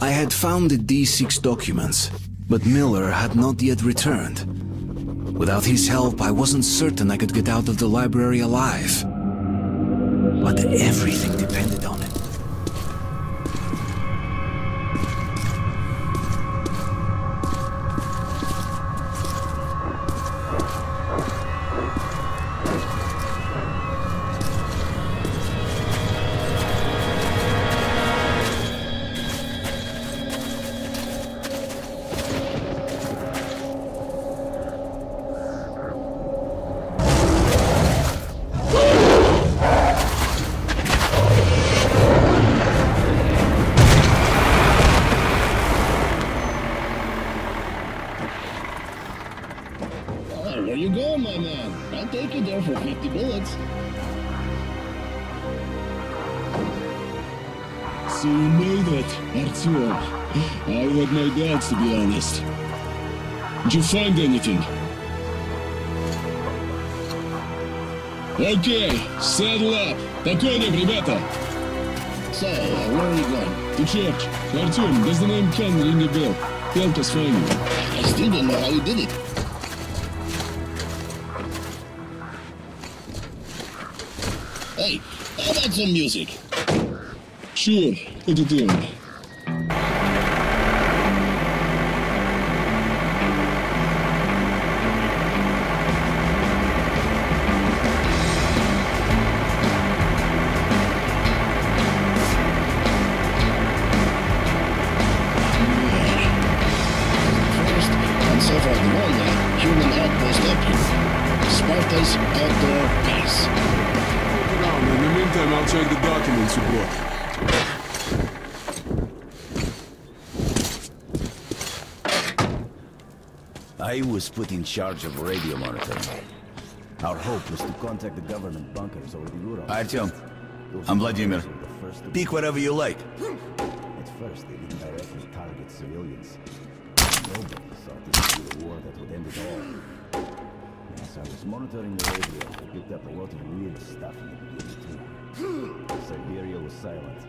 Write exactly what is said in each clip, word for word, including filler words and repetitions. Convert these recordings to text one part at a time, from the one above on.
I had found the D six documents, but Miller had not yet returned. Without his help, I wasn't certain I could get out of the library alive. But everything depended on it. To be honest. Did you find anything? Okay, saddle up. По коням, ребята! So, where are you going? To church. Artyom, does the name Ken ring a bell? Help us find you. I still don't know how you did it. Hey, how about some music? Sure, what do you think? I was put in charge of radio monitoring. Our hope was to contact the government bunkers or the Ural. Artyom, I'm Vladimir. Pick whatever you like. At first, they didn't directly target civilians. Nobody thought this would be a war that would end it all. As I was monitoring the radio, I picked up a lot of weird stuff in the beginning too. Siberia was silent,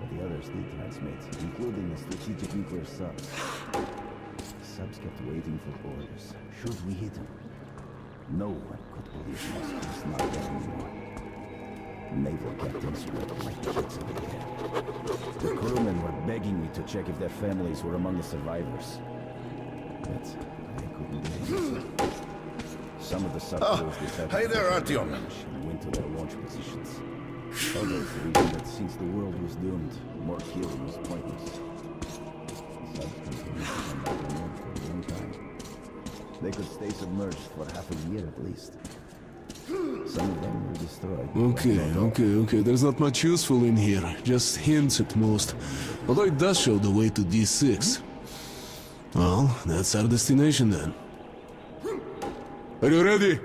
but the others did transmit, including the strategic nuclear subs. Subs kept waiting for orders. Should we hit them? No one could believe Moscow's not there anymore. Naval captains were like kids in the air. The crewmen were begging me to check if their families were among the survivors. But I couldn't do anything. Some of the subs oh, decided hey there, Artyom. And went to their launch positions. Others reasoned that since the world was doomed, more killing was pointless. Subs continued to come back and forth. They could stay submerged for half a year at least. Some of them were destroyed. Okay, okay, okay. There's not much useful in here. Just hints at most. Although it does show the way to D six. Well, that's our destination then. Are you ready?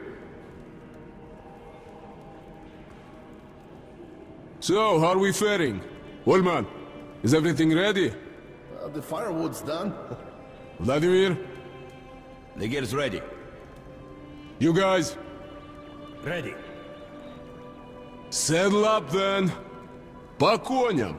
So, how are we faring? Wallman, is everything ready? Uh, the firewood's done. Vladimir? The gear's ready. You guys? Ready. Saddle up then. По коням.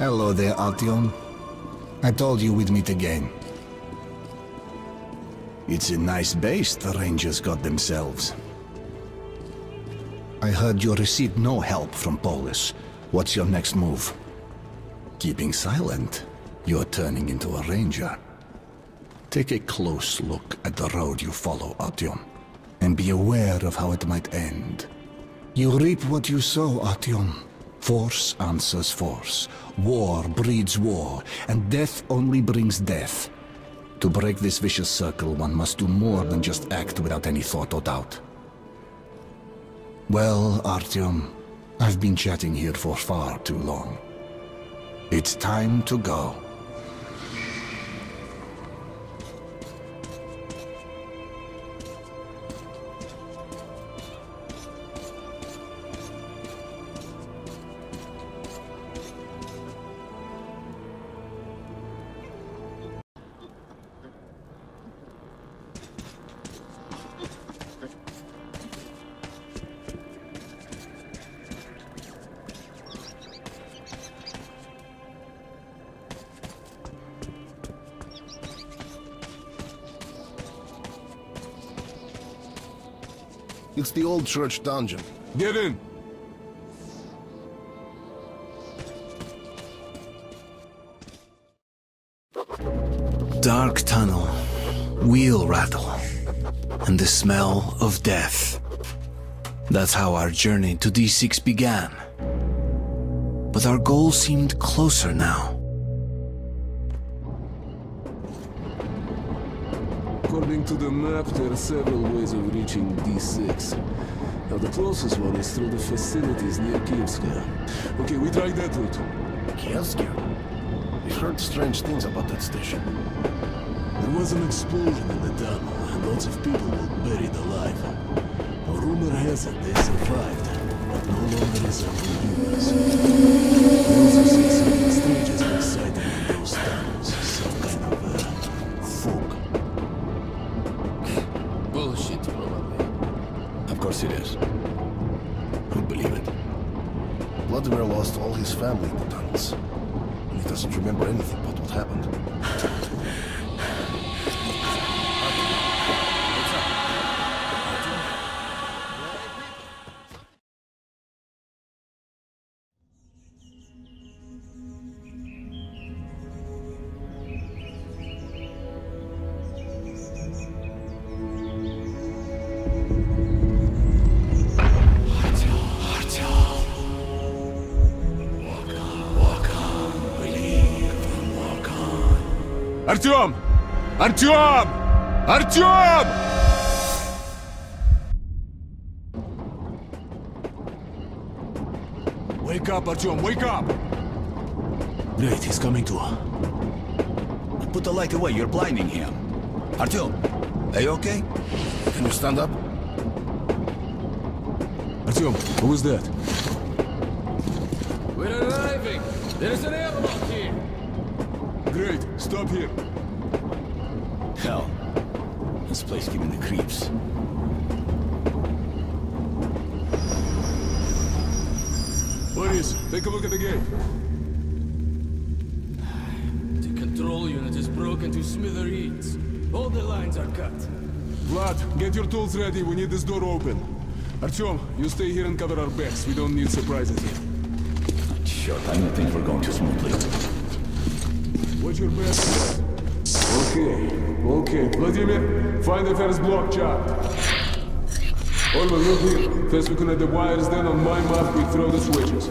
Hello there, Artyom. I told you we'd meet again. It's a nice base the Rangers got themselves. I heard you received no help from Polis. What's your next move? Keeping silent, you're turning into a Ranger. Take a close look at the road you follow, Artyom, and be aware of how it might end. You reap what you sow, Artyom. Force answers force. War breeds war, and death only brings death. To break this vicious circle, one must do more than just act without any thought or doubt. Well, Artyom, I've been chatting here for far too long. It's time to go. It's the old church dungeon. Get in! Dark tunnel, wheel rattle, and the smell of death. That's how our journey to D six began. But our goal seemed closer now. According to the map, there are several ways of reaching D six. Now the closest one is through the facilities near Kievska. Okay, we tried that route. Kievska? We heard strange things about that station. There was an explosion in the tunnel, and lots of people were buried alive. A rumor has it they survived, but no longer resemble humans. We also see something strange has been sighted in those tunnels, some kind of a uh, fog. Bullshit, probably. Of course it is. Who'd believe it? Vladimir lost all his family in the tunnels. He doesn't remember anything about what happened. Artyom! Artyom! Artyom! Wake up, Artyom! Wake up! Great, he's coming to. Put the light away, you're blinding him. Artyom, are you okay? Can you stand up? Artyom, who was that? We're arriving! There's an airlock here! Great, stop here. Hell, this place giving the creeps. Boris, take a look at the gate. The control unit is broken to smithereens. All the lines are cut. Vlad, get your tools ready. We need this door open. Artyom, you stay here and cover our backs. We don't need surprises here. Sure, I don't think we're going too smoothly. What's your best? Okay, okay. Vladimir, find the first block chart. Orman, look here. First we connect the wires, then on my mark we throw the switches.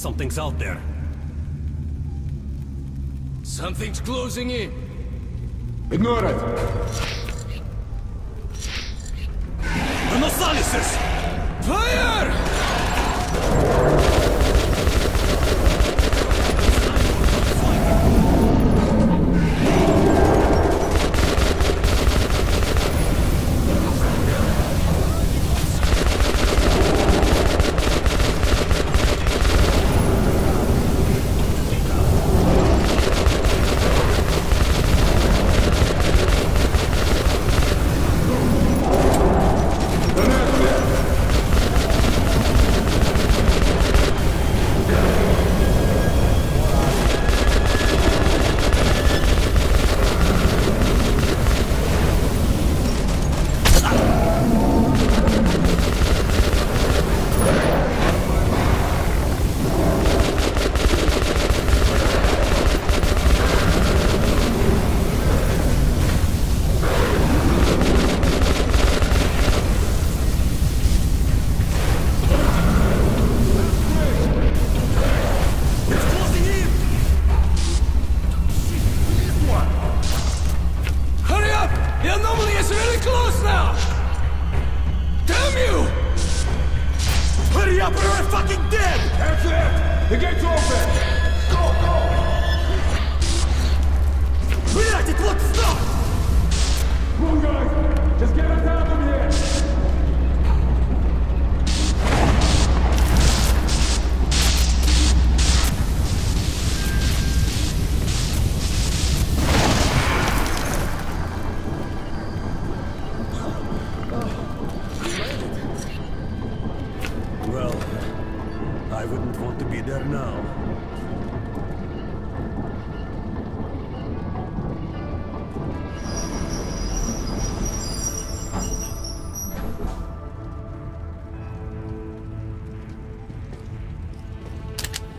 Something's out there. Something's closing in. Ignore it. The Nosalysis! Fire!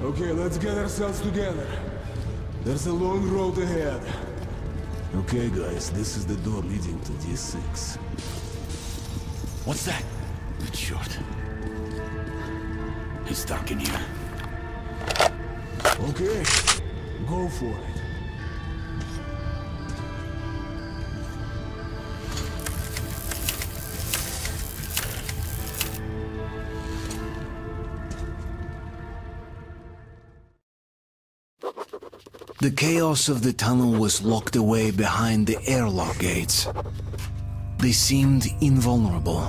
Okay, let's get ourselves together. There's a long road ahead. Okay, guys, this is the door leading to D six. What's that? Good shot. It's dark in here. Okay, go for it. The chaos of the tunnel was locked away behind the airlock gates. They seemed invulnerable.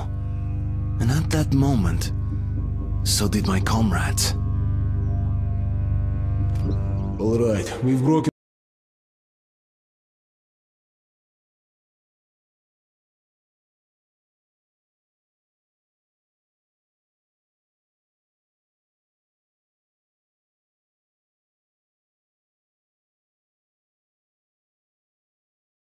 And at that moment, so did my comrades. All right, we've broken...